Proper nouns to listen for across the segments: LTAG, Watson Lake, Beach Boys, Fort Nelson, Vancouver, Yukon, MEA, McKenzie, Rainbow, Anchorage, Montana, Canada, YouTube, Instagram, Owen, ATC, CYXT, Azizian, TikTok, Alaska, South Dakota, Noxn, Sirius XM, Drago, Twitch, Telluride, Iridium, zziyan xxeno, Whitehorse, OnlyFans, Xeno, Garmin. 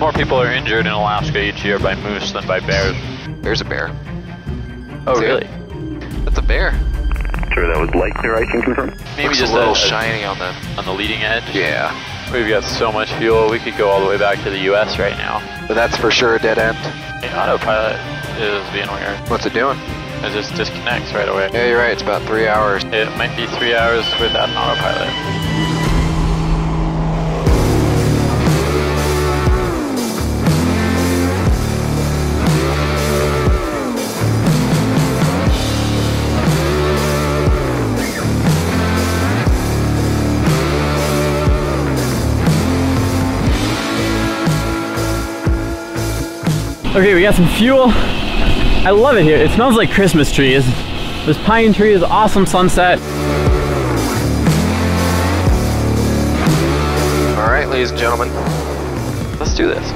More people are injured in Alaska each year by moose than by bears. There's a bear. Oh, that's really? It? That's a bear. Sure, that was light there, I can confirm. Maybe looks just a little shiny on the leading edge. Yeah. We've got so much fuel, we could go all the way back to the U.S. right now. But that's for sure a dead end. The autopilot is being weird. What's it doing? It just disconnects right away. Yeah, you're right, it's about 3 hours. It might be 3 hours without an autopilot. Okay, we got some fuel. I love it here. It smells like Christmas trees. This pine tree is awesome sunset. All right, ladies and gentlemen, let's do this.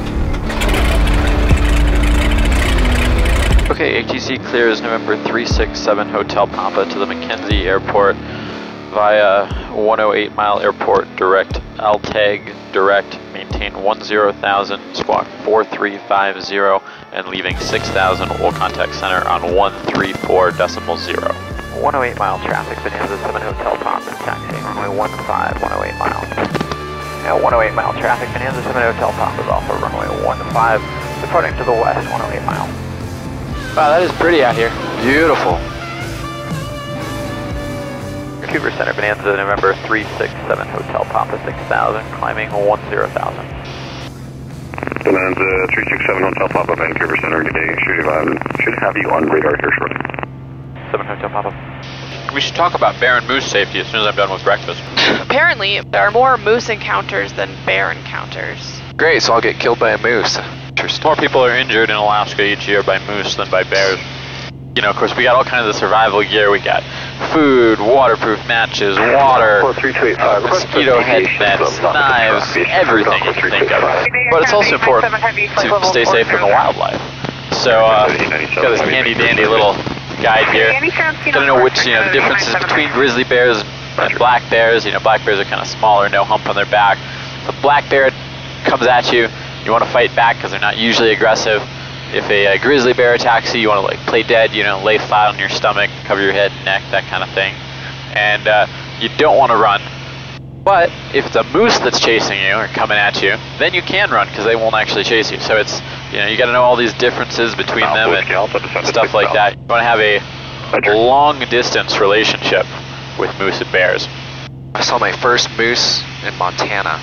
Okay, ATC clears November 367 Hotel Pampa to the McKenzie Airport via 108 Mile Airport direct, LTAG direct, maintain 10,000, squawk 4350, and leaving 6,000 will contact center on 134.0. 108 mile traffic, Bonanza 7 Hotel Pampa, taxiing runway 15, 108 miles. Now 108 mile traffic, Bonanza 7 Hotel Pampa is also runway 15, departing to the west, 108 mile. Wow, that is pretty out here. Beautiful. Vancouver Center, Bonanza, November 367, Hotel Pampa 6000, climbing 10,000. Bonanza 367, Hotel Pampa, Vancouver Center, good day, should have you on radar here shortly. 7 Hotel Pampa. We should talk about bear and moose safety as soon as I'm done with breakfast. Apparently, there are more moose encounters than bear encounters. Great, so I'll get killed by a moose. More people are injured in Alaska each year by moose than by bears. You know, of course, we got all kinds of the survival gear. We got food, waterproof matches, water, mosquito head nets, knives, everything you can think of. But it's also important to stay safe from the wildlife. So, got this handy dandy little guide here. Gotta know which, you know, the differences between grizzly bears and black bears. You know, black bears are kind of smaller, no hump on their back. If a black bear comes at you, you want to fight back because they're not usually aggressive. If a grizzly bear attacks you, you want to like play dead, you know, lay flat on your stomach, cover your head, neck, that kind of thing. And you don't want to run. But if it's a moose that's chasing you or coming at you, then you can run because they won't actually chase you. So it's, you know, you got to know all these differences between them and stuff like that. You want to have a long distance relationship with moose and bears. I saw my first moose in Montana.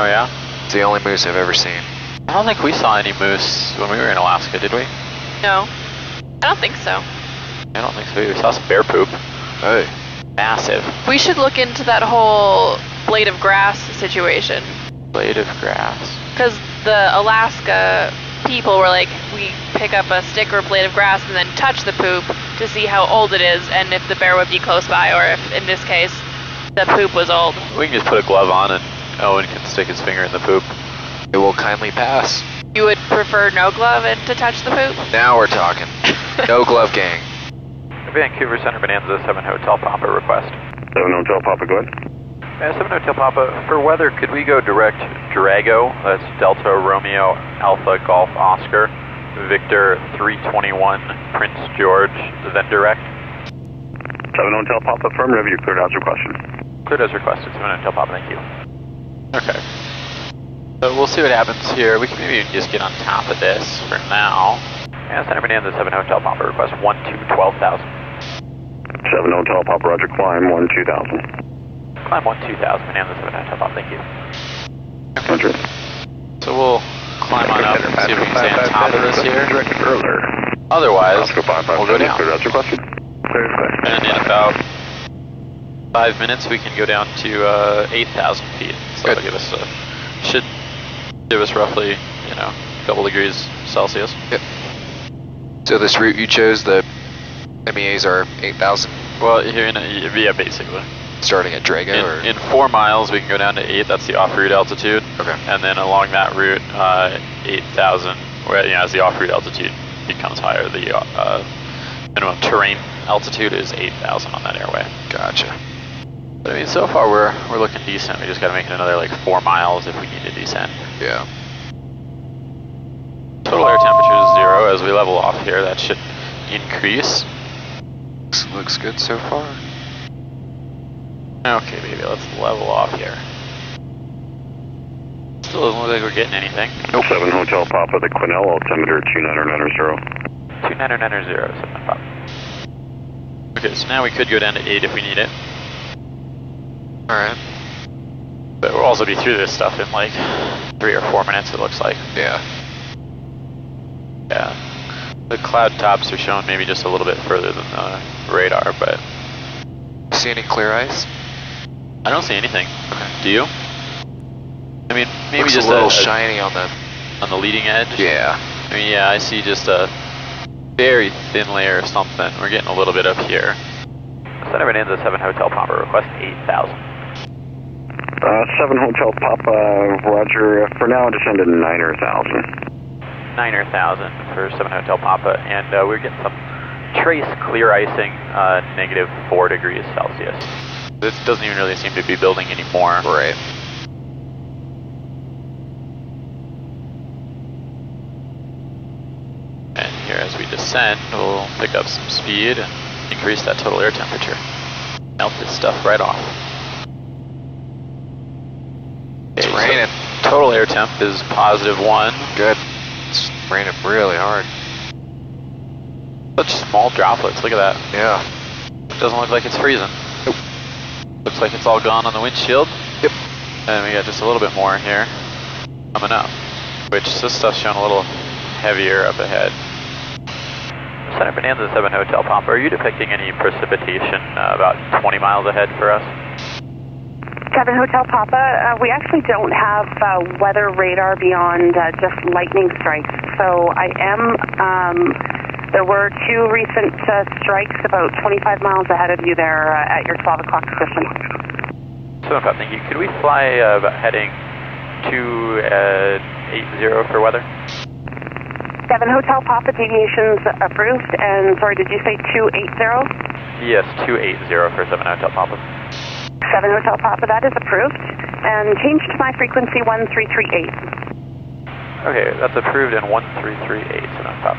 Oh yeah? It's the only moose I've ever seen. I don't think we saw any moose when we were in Alaska, did we? No. I don't think so. I don't think so either. We saw some bear poop. Hey. Massive. We should look into that whole blade of grass situation. Blade of grass. Because the Alaska people were like, we pick up a stick or a blade of grass and then touch the poop to see how old it is and if the bear would be close by or if, in this case, the poop was old. We can just put a glove on and Owen can stick his finger in the poop. It will kindly pass. You would prefer no glove and to touch the poop? Now we're talking. No glove gang. Vancouver Center, Bonanza 7 Hotel Pampa request. 7 Hotel Pampa, go ahead. 7 Hotel Pampa, for weather, could we go direct Drago? That's Delta Romeo Alpha Golf Oscar, Victor 321, Prince George, then direct. 7 Hotel Pampa, firm review, cleared as requested. Cleared as requested, 7 Hotel Pampa, thank you. Okay. So we'll see what happens here. We can maybe just get on top of this for now. And Center Bonanza 7 Hotel Pampa request 12,000. 7 Hotel Pampa, roger, climb 12,000. Climb 12,000, Bonanza 7 Hotel Pampa, thank you. Roger. So we'll climb on up and see if we can stay on top of this here. Otherwise, we'll go down. And in about 5 minutes, we can go down to 8,000 feet. So that'll give us a... should give us roughly, you know, a couple degrees Celsius. Yep. So this route you chose, the MEAs are 8,000? Well, here in a, yeah, basically. Starting at Drago? In 4 miles, we can go down to 8, that's the off-route altitude. Okay. And then along that route, 8,000, where, you know, as the off-route altitude becomes higher, the minimum terrain altitude is 8,000 on that airway. Gotcha. I mean, so far we're looking decent. We just got to make it another like 4 miles if we need to descend. Yeah. Total air temperature is 0 as we level off here. That should increase. Looks good so far. Okay, baby, let's level off here. Still doesn't look like we're getting anything. Nope. 7 Hotel Papa, the Quesnel altimeter 29900. 29900, 7 Papa. Okay, so now we could go down to 8 if we need it. Alright. But we'll also be through this stuff in like 3 or 4 minutes, it looks like. Yeah. Yeah. The cloud tops are shown maybe just a little bit further than the radar, but... See any clear ice? I don't see anything. Okay. Do you? I mean, maybe looks just a little shiny on the leading edge. Yeah. I mean, yeah, I see just a very thin layer of something. We're getting a little bit up here. Center Bonanza 7 Hotel Papa, request 8,000. 7 Hotel Papa, roger. For now, descend to 9,000. 9,000 for 7 Hotel Papa, and we're getting some trace clear icing, -4°C. This doesn't even really seem to be building anymore. Right. And here as we descend, we'll pick up some speed and increase that total air temperature. Melt this stuff right off. It's raining. So total air temp is +1. Good. It's raining really hard. Such small droplets, look at that. Yeah. It doesn't look like it's freezing. Nope. Looks like it's all gone on the windshield. Yep. And we got just a little bit more here coming up, which this stuff's showing a little heavier up ahead. Center Bonanza 7 Hotel Papa, are you depicting any precipitation about 20 miles ahead for us? 7 Hotel Papa, we actually don't have weather radar beyond just lightning strikes. So I am, there were 2 recent strikes about 25 miles ahead of you there at your 12 o'clock position. So, thank you. Could we fly about heading 280 for weather? 7 Hotel Papa, deviations approved. And sorry, did you say 280? Yes, 280 for 7 Hotel Papa. 7 Hotel Papa, that is approved, and change to my frequency 1338. Okay, that's approved in 1338, so that's top.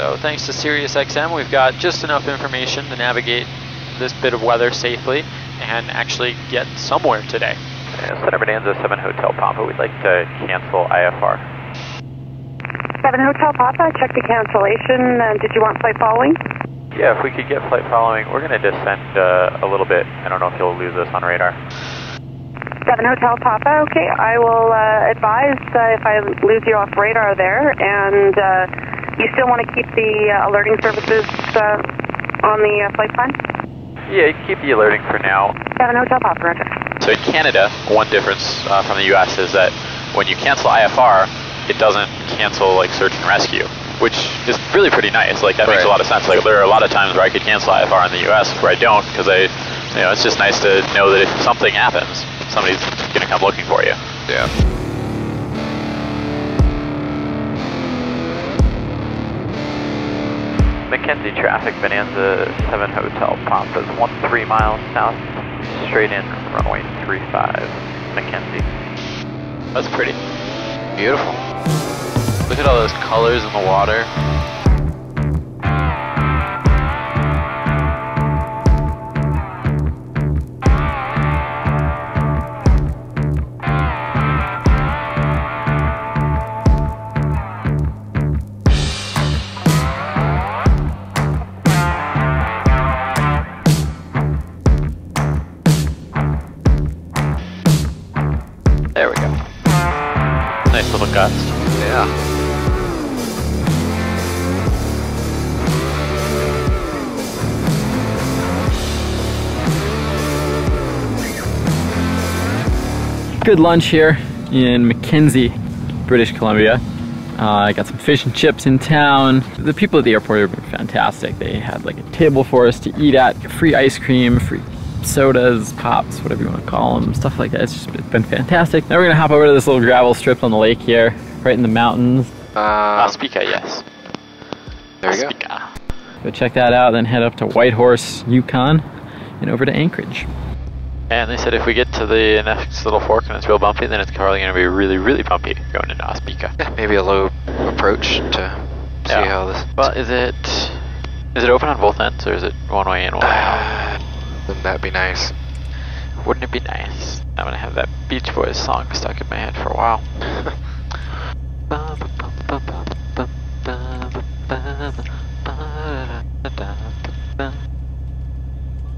So thanks to Sirius XM, we've got just enough information to navigate this bit of weather safely and actually get somewhere today. Center Bonanza 7 Hotel Papa, we'd like to cancel IFR. 7 Hotel Papa, check the cancellation. Did you want flight following? Yeah, if we could get flight following, we're going to descend a little bit. I don't know if you'll lose us on radar. 7 Hotel Papa, okay. I will advise if I lose you off radar there. And you still want to keep the alerting services on the flight plan? Yeah, keep the alerting for now. 7 Hotel Papa, roger. So in Canada, one difference from the U.S. is that when you cancel IFR, it doesn't cancel like search and rescue, which is really pretty nice. Like that makes a lot of sense. Like there are a lot of times where I could cancel IFR in the US where I don't, because I, you know, it's just nice to know that if something happens, somebody's gonna come looking for you. Yeah. Mackenzie traffic, Bonanza 7 Hotel Papa, 13 miles south, straight in runway 35, Mackenzie. That's pretty. Beautiful. Look at all those colors in the water. There we go. Nice little guts. Yeah. Good lunch here in Mackenzie, British Columbia. I got some fish and chips in town. The people at the airport have been fantastic. They had like a table for us to eat at, free ice cream, free sodas, pops, whatever you want to call them, stuff like that. It's just been fantastic. Now we're gonna hop over to this little gravel strip on the lake here, right in the mountains. Ospika, yes. There we go. Go check that out, then head up to Whitehorse, Yukon, and over to Anchorage. And they said if we get to the next little fork and it's real bumpy, then it's probably going to be really, really bumpy going into Ospika. Yeah, maybe a low approach to see how this... Well, is it open on both ends, or is it one way in, one way out? Wouldn't that be nice? Wouldn't it be nice? I'm going to have that Beach Boys song stuck in my head for a while.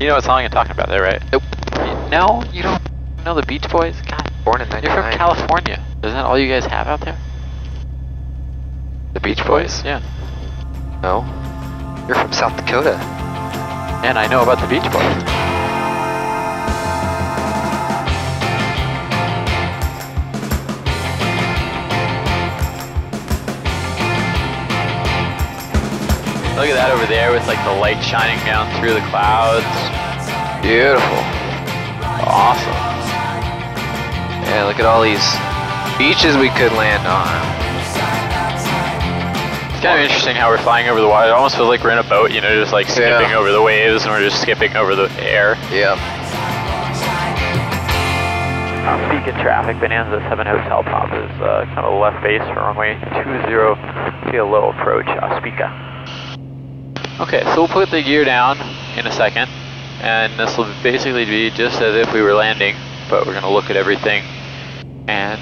You know what song I'm talking about there, right? Nope. No, you don't know the Beach Boys? God, born in 99. You're from California. Isn't that all you guys have out there? The Beach Boys? Yeah. No. You're from South Dakota. And I know about the Beach Boys. Look at that over there with like the light shining down through the clouds. Beautiful. Awesome. Yeah, look at all these beaches we could land on. It's kind of interesting how we're flying over the water. It almost feels like we're in a boat, you know, just like skipping over the waves, and we're just skipping over the air. Yeah. Beacon traffic, Bonanza 7 Hotel Pop is kind of left base for runway 20, see a low approach, Ospika. Okay, so we'll put the gear down in a second, and this will basically be just as if we were landing, but we're gonna look at everything and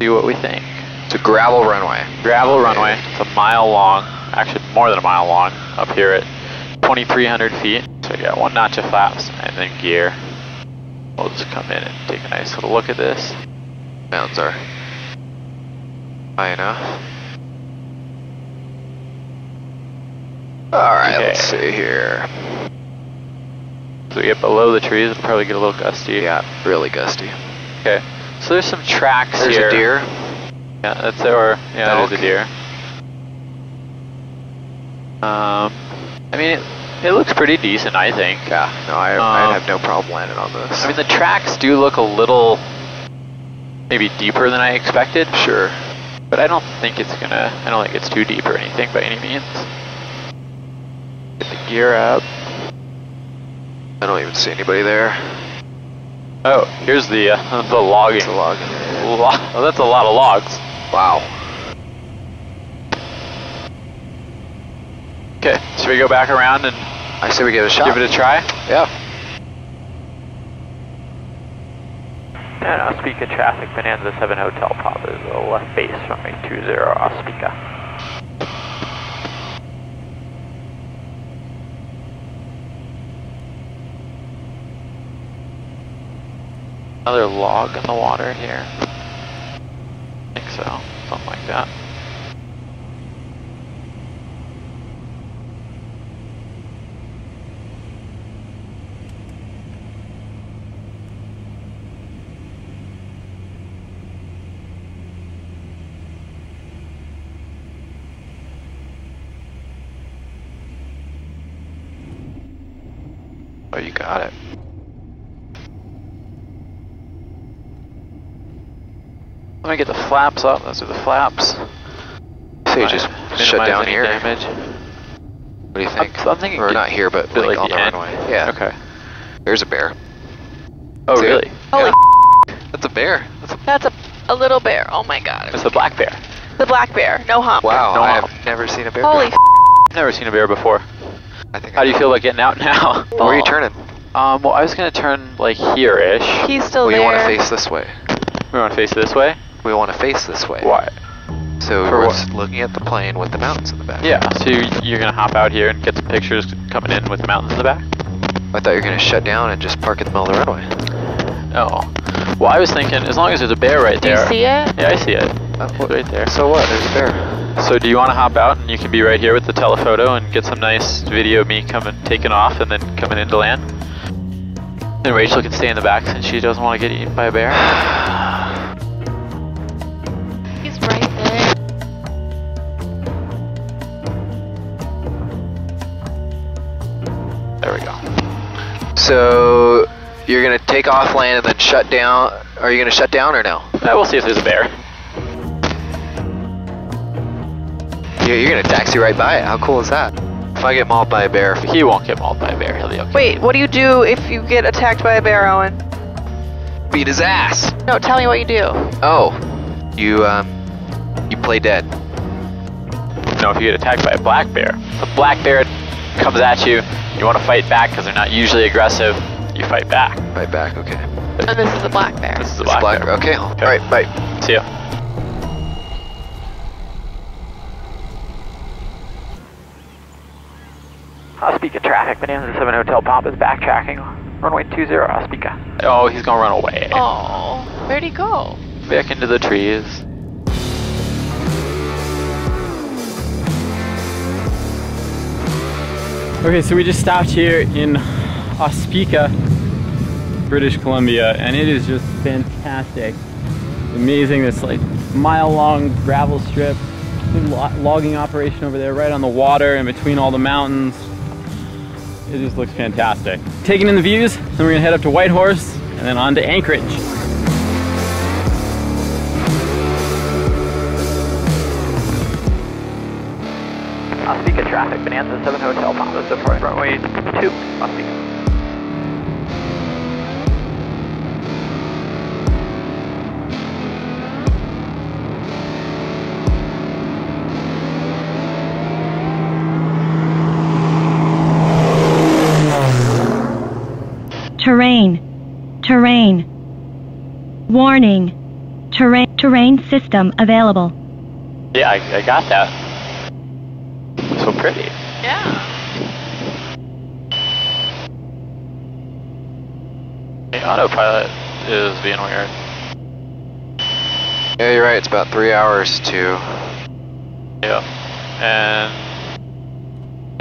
see what we think. It's a gravel runway. Gravel runway, it's a mile long, actually more than a mile long, up here at 2,300 feet. So we got one notch of flaps and then gear. We'll just come in and take a nice little look at this. Bounds are high enough. Alright, let's see here. So we get below the trees, it'll probably get a little gusty. Yeah, really gusty. Okay, so there's some tracks here. There's a deer. Yeah, that's our, yeah, that is a deer. I mean, it looks pretty decent, I think. Yeah, no, I have no problem landing on this. I mean, the tracks do look a little, maybe deeper than I expected. Sure. But I don't think it's gonna, I don't think it's too deep or anything by any means. Get the gear up. I don't even see anybody there. Oh, here's the logging. That's a log. Oh, that's a lot of logs. Wow. Okay, should we go back around and I say we give it a shot. Give it a try? Yeah. And Ospika traffic, Bonanza 7 Hotel Pop is a left base from a 20 Ospika. Another log in the water here. I think so, something like that. Oh, you got it. Let me get the flaps up. Those are the flaps. So you just shut down here. Damage. What do you think? I'm thinking, or not here, but like on the runway. Yeah. Okay. There's a bear. Oh really? Holy that's a bear. That's a little bear. Oh my god. It's a black bear. The black bear. No hump. Wow. No hump. I have never seen a bear. Holy. I've never seen a bear before. I think. How do you feel about getting out now? Where are you turning? Well, I was gonna turn like here-ish. He's still there. We want to face this way. We want to face this way. We want to face this way. Why? So we're looking at the plane with the mountains in the back. Yeah, so you're going to hop out here and get some pictures coming in with the mountains in the back? I thought you were going to shut down and just park in the middle of the runway. Oh. Well, I was thinking, as long as there's a bear right there. Do you see it? Yeah, I see it. It's right there. So what? There's a bear. So do you want to hop out and you can be right here with the telephoto and get some nice video of me coming, taking off and then coming into land? And Rachel can stay in the back since she doesn't want to get eaten by a bear. So you're gonna take off land and then shut down. Are you gonna shut down or no? We'll see if there's a bear. Yeah, you're gonna taxi right by it. How cool is that? If I get mauled by a bear, he won't get mauled by a bear. He'll be okay. Wait, what do you do if you get attacked by a bear, Owen? beat his ass. No, tell me what you do. Oh, you play dead. No, if you get attacked by a black bear comes at you. You want to fight back because they're not usually aggressive. You fight back. Fight back, okay. And this is a black bear. This is a black bear. Okay. All right, bye. See ya. Ospika traffic, Bonanza 7 Hotel Pop is backtracking. Runway 20, Ospika. Oh, he's gonna run away. Oh, where'd he go? Back into the trees. Okay, so we just stopped here in Ospika, British Columbia, and it is just fantastic. It's amazing, this like mile-long gravel strip, logging operation over there, right on the water, in between all the mountains. It just looks fantastic. Taking in the views, then we're gonna head up to Whitehorse and then on to Anchorage. Ospika traffic, Bonanza 7 Hotel Papa, so far runway 2, Ospika. Terrain. Warning. Terrain system available. Yeah, I got that. So pretty. Yeah. The autopilot is being weird. Yeah, you're right. It's about 3 hours to. Yeah. And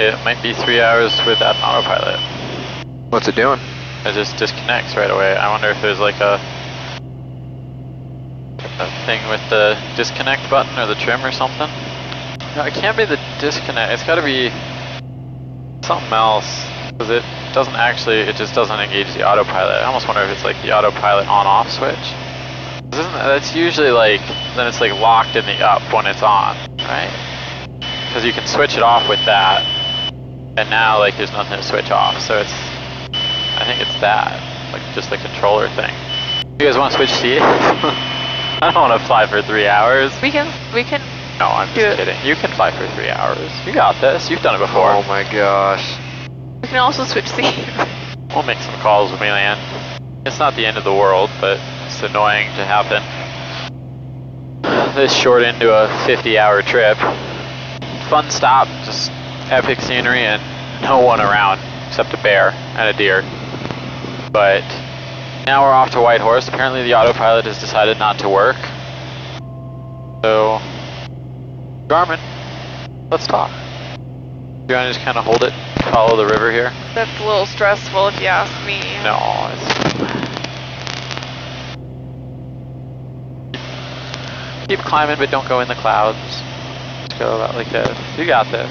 it might be 3 hours without an autopilot. What's it doing? It just disconnects right away. I wonder if there's like a thing with the disconnect button or the trim or something. No, it can't be the disconnect. It's got to be something else, because it doesn't actually. It just doesn't engage the autopilot. I almost wonder if it's like the autopilot on-off switch. That's usually like then it's like locked in the up when it's on, right? Because you can switch it off with that, and now like there's nothing to switch off. So it's. I think it's that, like just the controller thing. You guys want to switch seats? I don't want to fly for 3 hours. We can. No, I'm just kidding. You can fly for 3 hours. You got this. You've done it before. Oh my gosh. We can also switch seats. We'll make some calls when we land. It's not the end of the world, but it's annoying to happen. This short into a 50-hour trip. Fun stop, just epic scenery and no one around except a bear and a deer. But now we're off to Whitehorse. Apparently the autopilot has decided not to work. So, Garmin, let's talk. You want to just kind of hold it, follow the river here? That's a little stressful if you ask me. No, it's... Keep climbing, but don't go in the clouds. Just go about like this. You got this.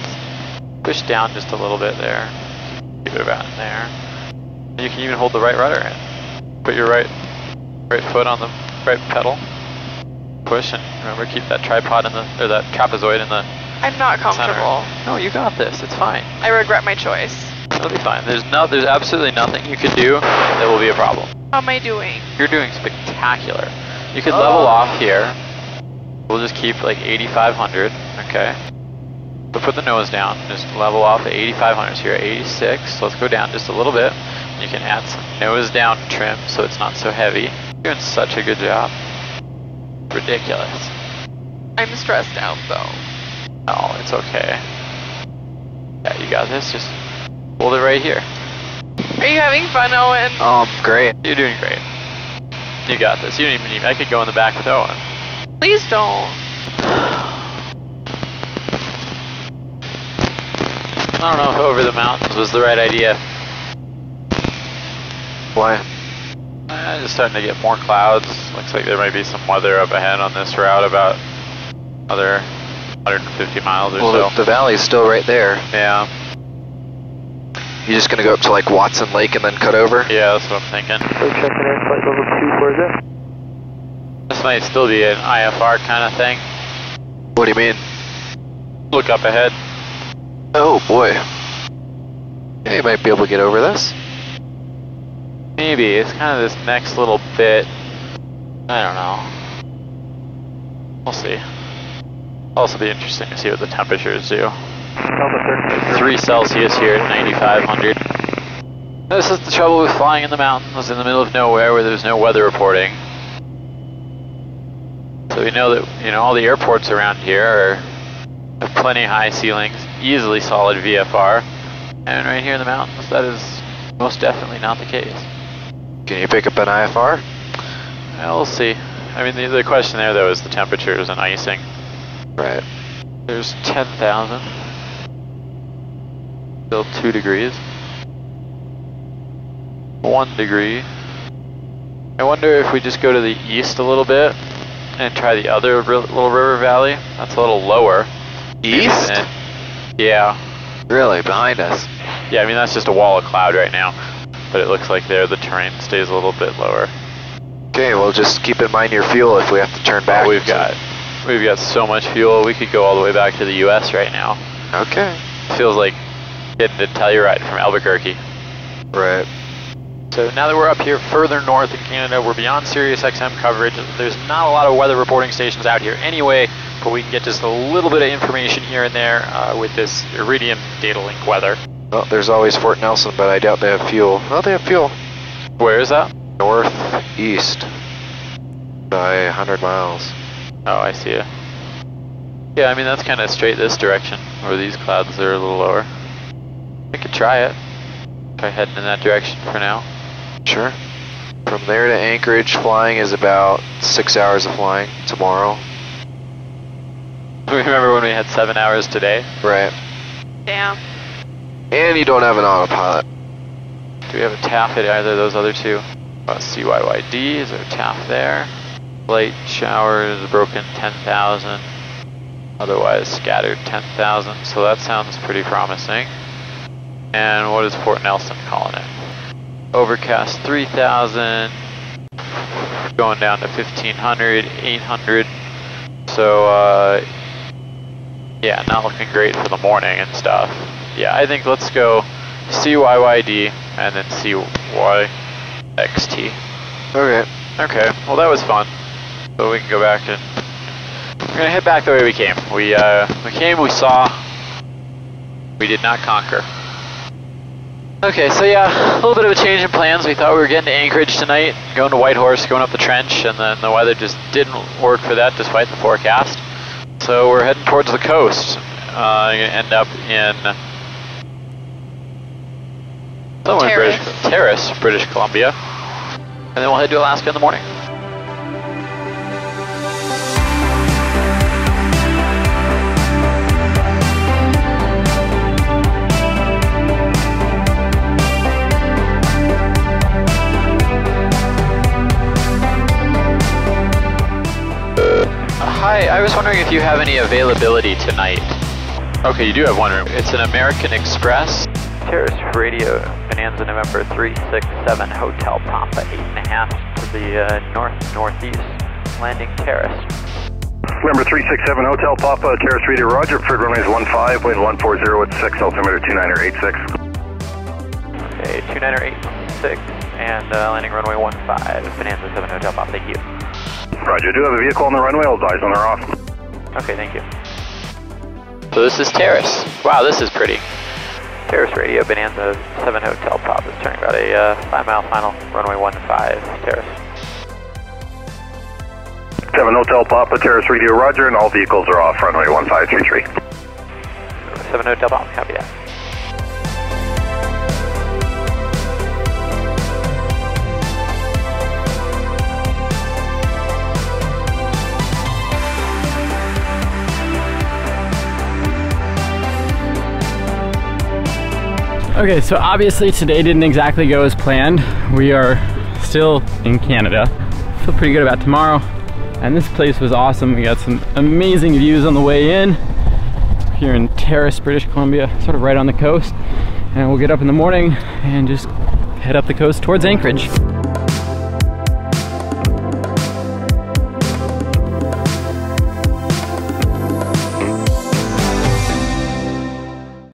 Push down just a little bit there. Keep it about in there. You can even hold the right rudder in. Put your right foot on the right pedal. Push and remember keep that tripod in the, or that trapezoid in the I'm not comfortable. Center. No, you got this. It's fine. I regret my choice. It'll be fine. There's absolutely nothing you can do that will be a problem. How am I doing? You're doing spectacular. You could level off here. We'll just keep like 8,500, okay? But put the nose down. Just level off at 8,500. So you're at 86. Let's go down just a little bit. You can add some nose down trim so it's not so heavy. You're doing such a good job. Ridiculous. I'm stressed out though. Oh, it's okay. Yeah, you got this. Just hold it right here. Are you having fun, Owen? Oh, great. You're doing great. You got this. You don't even need me. I could go in the back with Owen. Please don't. I don't know if over the mountains was the right idea. Why? Just starting to get more clouds. Looks like there might be some weather up ahead on this route, about another 150 miles or so. Well, the valley's still right there. Yeah. You're just gonna go up to like Watson Lake and then cut over? Yeah, that's what I'm thinking. This might still be an IFR kind of thing. What do you mean? Look up ahead. Oh boy. Yeah, you might be able to get over this. Maybe, it's kind of this next little bit. I don't know. We'll see. Also be interesting to see what the temperatures do. 3 Celsius here at 9,500. This is the trouble with flying in the mountains in the middle of nowhere where there's no weather reporting. So we know that, you know, all the airports around here have plenty high ceilings, easily solid VFR, and right here in the mountains that is most definitely not the case. Can you pick up an IFR? Well, we'll see. I mean, the question there though is the temperatures and icing. Right. There's 10,000. Still 2 degrees. 1 degree. I wonder if we just go to the east a little bit and try the other little river valley. That's a little lower. East? Yeah. Really, behind us? Yeah, I mean that's just a wall of cloud right now, but it looks like there the terrain stays a little bit lower. Okay, well just keep in mind your fuel if we have to turn back. Oh, we've got so much fuel, we could go all the way back to the U.S. right now. Okay. Feels like getting to Telluride from Albuquerque. Right. So now that we're up here further north in Canada, we're beyond Sirius XM coverage. There's not a lot of weather reporting stations out here anyway, but we can get just a little bit of information here and there with this Iridium data link weather. Well, there's always Fort Nelson, but I doubt they have fuel. Oh, they have fuel. Where is that? Northeast by 100 miles. Oh, I see it. Yeah, I mean, that's kind of straight this direction, where these clouds are a little lower. I could try it. Try heading in that direction for now. Sure. From there to Anchorage, flying is about 6 hours of flying tomorrow. Remember when we had 7 hours today? Right. Damn. And you don't have an autopilot. Do we have a TAF at either of those other two? CYYD, is there a TAF there? Light showers, broken 10,000. Otherwise scattered 10,000, so that sounds pretty promising. And what is Fort Nelson calling it? Overcast 3,000, going down to 1,500, 800. So, yeah, not looking great for the morning and stuff. Yeah, I think let's go CYYD and then CYXT. Okay. Okay, well that was fun. So we can go back and... We're gonna head back the way we came. We came, we saw, we did not conquer. Okay, so yeah, a little bit of a change in plans. We thought we were getting to Anchorage tonight, going to Whitehorse, going up the trench, and then the weather just didn't work for that despite the forecast. So we're heading towards the coast. Gonna end up in somewhere in British Columbia, and then we'll head to Alaska in the morning. Hi, I was wondering if you have any availability tonight. Okay, you do have one room. It's an American Express. Terrace Radio, Bonanza November 367, Hotel Pampa, 8.5 to the northeast, landing terrace. Remember 367, Hotel Pampa, Terrace Radio, roger, preferred runways 15, wind 140 at 6, altimeter 2986. Okay, 2986, and landing runway 15, Bonanza 7, Hotel Pampa, thank you. Roger, I do have a vehicle on the runway, I'll advise when they're off. Okay, thank you. So this is Terrace. Wow, this is pretty. Terrace Radio, Bonanza 7 Hotel Pop is turning about a 5 mile final, runway 15, Terrace. 7 Hotel Pop, Terrace Radio, roger, and all vehicles are off, runway 1533. 7 Hotel Pop, copy that. Okay, so obviously today didn't exactly go as planned. We are still in Canada. Feel pretty good about tomorrow. And this place was awesome. We got some amazing views on the way in. Here in Terrace, British Columbia, sort of right on the coast. And we'll get up in the morning and just head up the coast towards Anchorage.